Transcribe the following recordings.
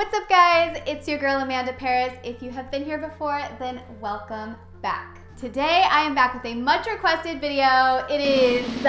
What's up guys? It's your girl Amanda Paris. If you have been here before, then welcome back. Today I am back with a much requested video. It is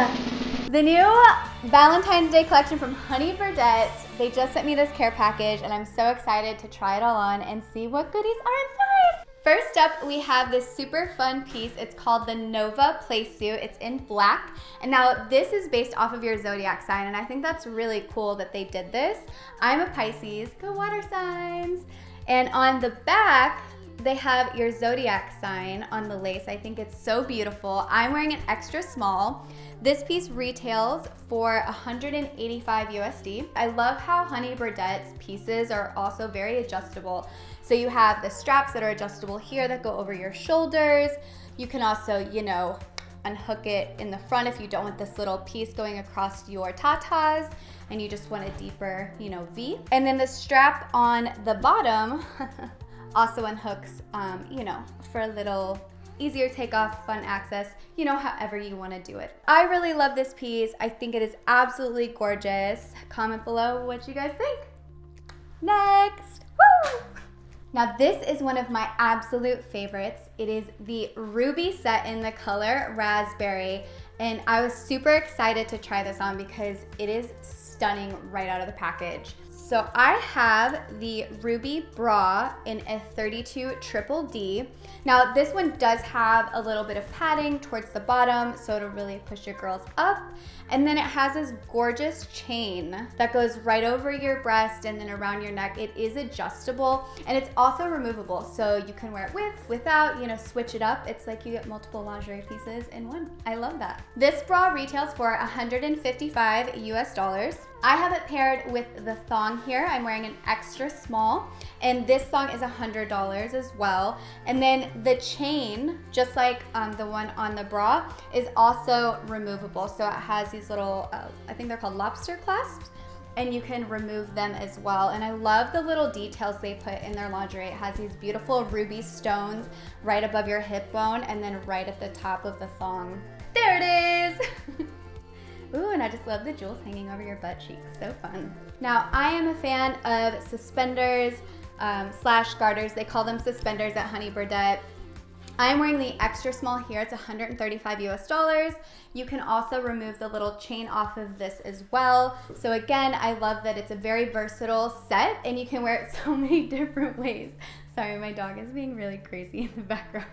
the new Valentine's Day collection from Honey Birdette. They just sent me this care package and I'm so excited to try it all on and see what goodies are inside. First up, we have this super fun piece. It's called the Nova Bodysuit. It's in black. And now this is based off of your zodiac sign, and I think that's really cool that they did this. I'm a Pisces, go water signs. And on the back, they have your zodiac sign on the lace. I think it's so beautiful. I'm wearing an extra small. This piece retails for $185 USD. I love how Honey Birdette's pieces are also very adjustable. So you have the straps that are adjustable here that go over your shoulders. You can also, you know, unhook it in the front if you don't want this little piece going across your tatas and you just want a deeper, you know, V. And then the strap on the bottom also unhooks, you know, for a little easier takeoff, fun access, you know, however you want to do it. I really love this piece. I think it is absolutely gorgeous. Comment below what you guys think. Next! Woo! Now this is one of my absolute favorites. It is the Ruby set in the color Raspberry. And I was super excited to try this on because it is stunning right out of the package. So I have the Ruby bra in a 32 triple D. Now this one does have a little bit of padding towards the bottom, so it'll really push your girls up. And then it has this gorgeous chain that goes right over your breast and then around your neck. It is adjustable and it's also removable. So you can wear it with, without, you know, switch it up. It's like you get multiple lingerie pieces in one. I love that. This bra retails for $155 US. I have it paired with the thong here. I'm wearing an extra small, and this thong is $100 as well. And then the chain, just like the one on the bra, is also removable. So it has these little, I think they're called lobster clasps, and you can remove them as well. And I love the little details they put in their lingerie. It has these beautiful ruby stones right above your hip bone and then right at the top of the thong. There it is! Ooh, and I just love the jewels hanging over your butt cheeks, so fun. Now, I am a fan of suspenders slash garters. They call them suspenders at Honey Birdette. I'm wearing the extra small here. It's $135 US. You can also remove the little chain off of this as well. So again, I love that it's a very versatile set and you can wear it so many different ways. Sorry, my dog is being really crazy in the background.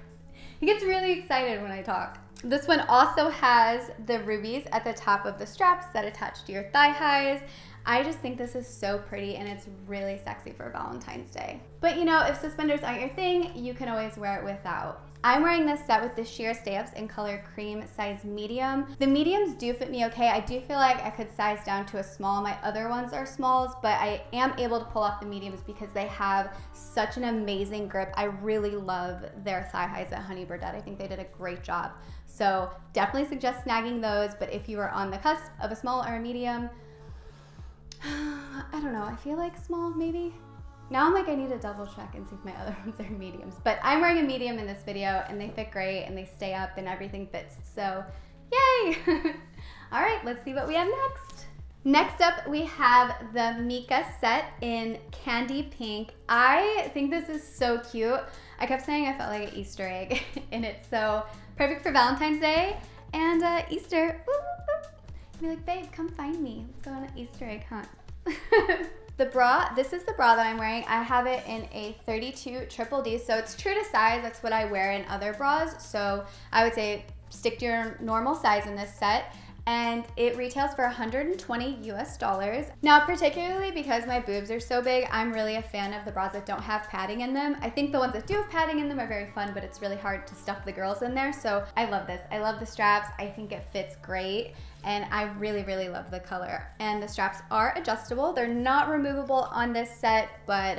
He gets really excited when I talk. This one also has the rubies at the top of the straps that attach to your thigh highs. I just think this is so pretty and it's really sexy for Valentine's Day. But you know, if suspenders aren't your thing, you can always wear it without. I'm wearing this set with the sheer stay-ups in color cream, size medium. The mediums do fit me okay. I do feel like I could size down to a small. My other ones are smalls, but I am able to pull off the mediums because they have such an amazing grip. I really love their thigh highs at Honey Birdette. I think they did a great job. So definitely suggest snagging those, but if you are on the cusp of a small or a medium, I don't know, I feel like small maybe. Now I'm like, I need to double check and see if my other ones are mediums, but I'm wearing a medium in this video and they fit great and they stay up and everything fits, so yay! All right, let's see what we have next. Next up, we have the Meika set in candy pink. I think this is so cute. I kept saying I felt like an Easter egg in it, so perfect for Valentine's Day and Easter. Ooh, ooh. You'd be like, babe, come find me. Let's go on an Easter egg hunt. The bra, this is the bra that I'm wearing. I have it in a 32 triple D, so it's true to size. That's what I wear in other bras. So I would say stick to your normal size in this set. And it retails for $120 US. Now, particularly because my boobs are so big, I'm really a fan of the bras that don't have padding in them. I think the ones that do have padding in them are very fun, but it's really hard to stuff the girls in there. So I love this. I love the straps. I think it fits great. And I really, really love the color. And the straps are adjustable. They're not removable on this set, but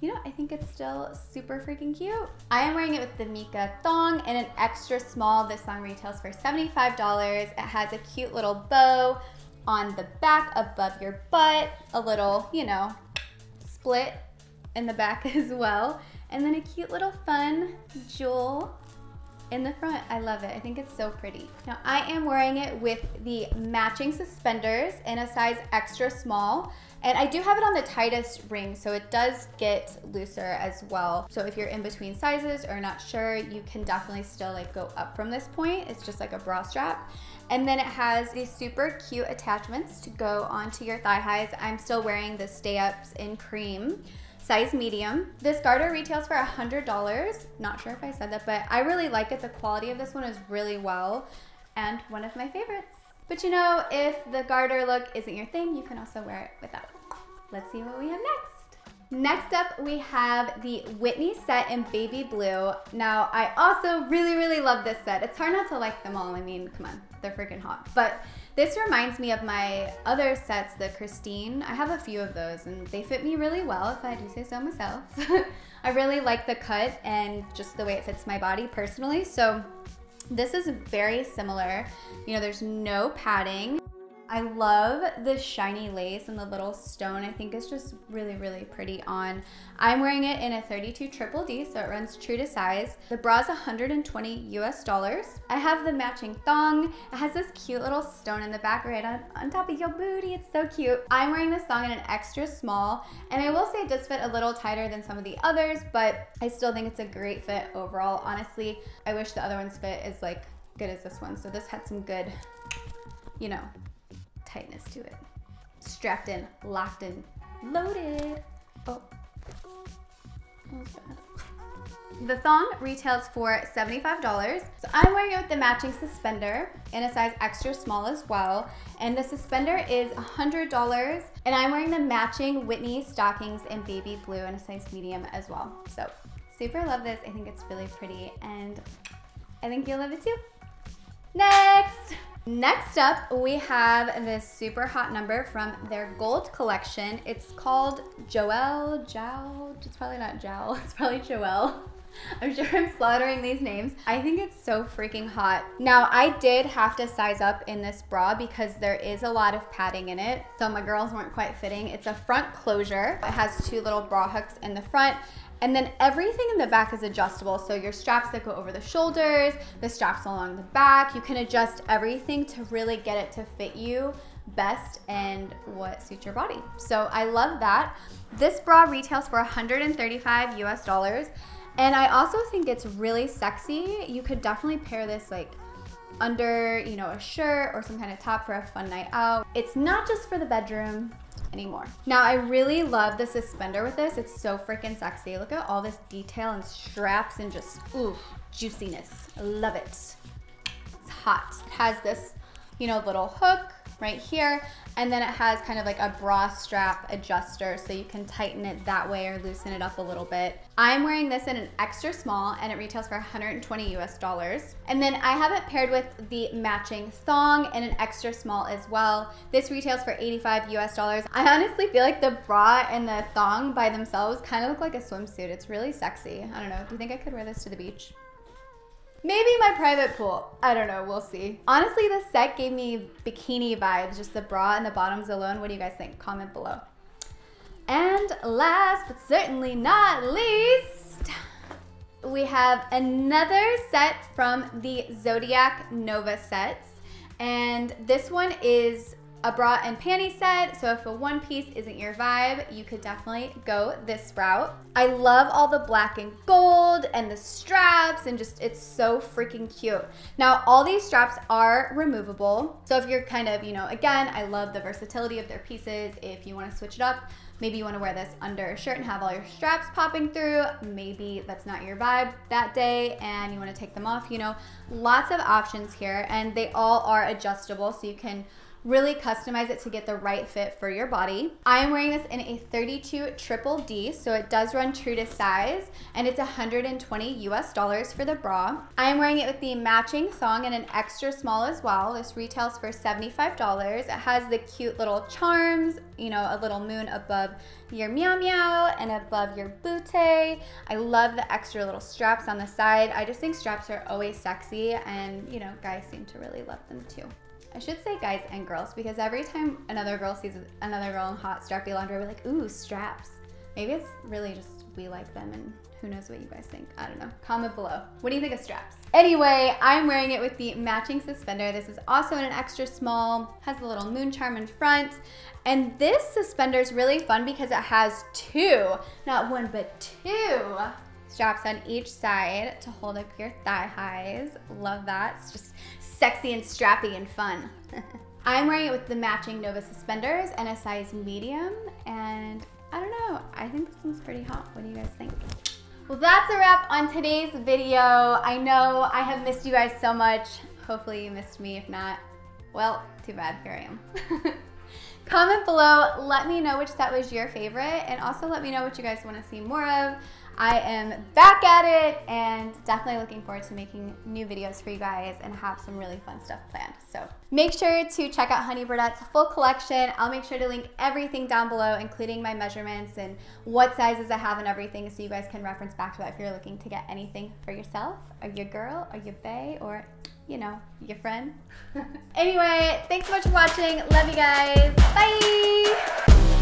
you know, I think it's still super freaking cute. I am wearing it with the Meika thong and an extra small. This thong retails for $75. It has a cute little bow on the back above your butt, a little, you know, split in the back as well, and then a cute little fun jewel in the front. I love it. I think it's so pretty. Now I am wearing it with the matching suspenders in a size extra small. And I do have it on the tightest ring, so it does get looser as well. So if you're in between sizes or not sure, you can definitely still like go up from this point. It's just like a bra strap. And then it has these super cute attachments to go onto your thigh highs. I'm still wearing the Stay Ups in cream, size medium. This garter retails for $100. Not sure if I said that, but I really like it. The quality of this one is really well and one of my favorites. But you know, if the garter look isn't your thing, you can also wear it without. Let's see what we have next. Next up, we have the Whitney set in baby blue. Now, I also really love this set. It's hard not to like them all. I mean, come on, they're freaking hot. But this reminds me of my other sets, the Christine. I have a few of those and they fit me really well, if I do say so myself. I really like the cut and just the way it fits my body personally. So this is very similar. You know, there's no padding. I love the shiny lace and the little stone. I think it's just really pretty on. I'm wearing it in a 32 triple D, so it runs true to size. The bra is $120. I have the matching thong. It has this cute little stone in the back right on top of your booty. It's so cute. I'm wearing this thong in an extra small, and I will say it does fit a little tighter than some of the others, but I still think it's a great fit overall. Honestly, I wish the other one's fit is like good as this one. So this had some good, you know, tightness to it. Strapped in, locked in, loaded. Oh, that was bad. The thong retails for $75. So I'm wearing it with the matching suspender in a size extra small as well. And the suspender is $100. And I'm wearing the matching Whitney stockings in baby blue in a size medium as well. So super love this. I think it's really pretty and I think you'll love it too. Next. Next up, we have this super hot number from their gold collection. It's called Jowal. It's probably not Jowal, it's probably Jowal. I'm sure I'm slaughtering these names. I think it's so freaking hot. Now, I did have to size up in this bra because there is a lot of padding in it, so my girls weren't quite fitting. It's a front closure. It has two little bra hooks in the front. And then everything in the back is adjustable. So your straps that go over the shoulders, the straps along the back, you can adjust everything to really get it to fit you best and what suits your body. So I love that. This bra retails for $135. And I also think it's really sexy. You could definitely pair this like under, you know, a shirt or some kind of top for a fun night out. It's not just for the bedroom anymore. Now I really love the suspender with this. It's so freaking sexy. Look at all this detail and straps and just, ooh, juiciness. I love it. It's hot. It has this, you know, little hook right here. And then it has kind of like a bra strap adjuster so you can tighten it that way or loosen it up a little bit. I'm wearing this in an extra small and it retails for $120. And then I have it paired with the matching thong and an extra small as well. This retails for $85. I honestly feel like the bra and the thong by themselves kind of look like a swimsuit. It's really sexy. I don't know. Do you think I could wear this to the beach? Maybe my private pool. I don't know, we'll see. Honestly, this set gave me bikini vibes, just the bra and the bottoms alone. What do you guys think? Comment below. And last, but certainly not least, we have another set from the Zodiac Nova sets. And this one is a bra and panty set, so if a one piece isn't your vibe, you could definitely go this route. I love all the black and gold and the straps and just, it's so freaking cute. Now, all these straps are removable. So if you're kind of, you know, again, I love the versatility of their pieces. If you wanna switch it up, maybe you wanna wear this under a shirt and have all your straps popping through. Maybe that's not your vibe that day and you wanna take them off, you know. Lots of options here and they all are adjustable so you can really customize it to get the right fit for your body. I am wearing this in a 32 triple D, so it does run true to size, and it's $120 for the bra. I am wearing it with the matching thong and an extra small as well. This retails for $75. It has the cute little charms, you know, a little moon above your meow meow and above your bootay. I love the extra little straps on the side. I just think straps are always sexy, and you know, guys seem to really love them too. I should say guys and girls because every time another girl sees another girl in hot strappy lingerie, we're like, ooh, straps. Maybe it's really just we like them and who knows what you guys think. I don't know. Comment below. What do you think of straps? Anyway, I'm wearing it with the matching suspender. This is also in an extra small, has a little moon charm in front. And this suspender is really fun because it has two, not one, but two straps on each side to hold up your thigh highs. Love that. It's just sexy and strappy and fun. I'm wearing it with the matching Nova suspenders and a size medium. And I don't know, I think this one's pretty hot. What do you guys think? Well, that's a wrap on today's video. I know I have missed you guys so much. Hopefully you missed me. If not, well, too bad, here I am. Comment below, let me know which set was your favorite, and also let me know what you guys want to see more of. I am back at it and definitely looking forward to making new videos for you guys and have some really fun stuff planned. So make sure to check out Honey Birdette's full collection. I'll make sure to link everything down below, including my measurements and what sizes I have and everything, so you guys can reference back to that if you're looking to get anything for yourself or your girl or your bae or, you know, your friend. Anyway, thanks so much for watching. Love you guys. Bye.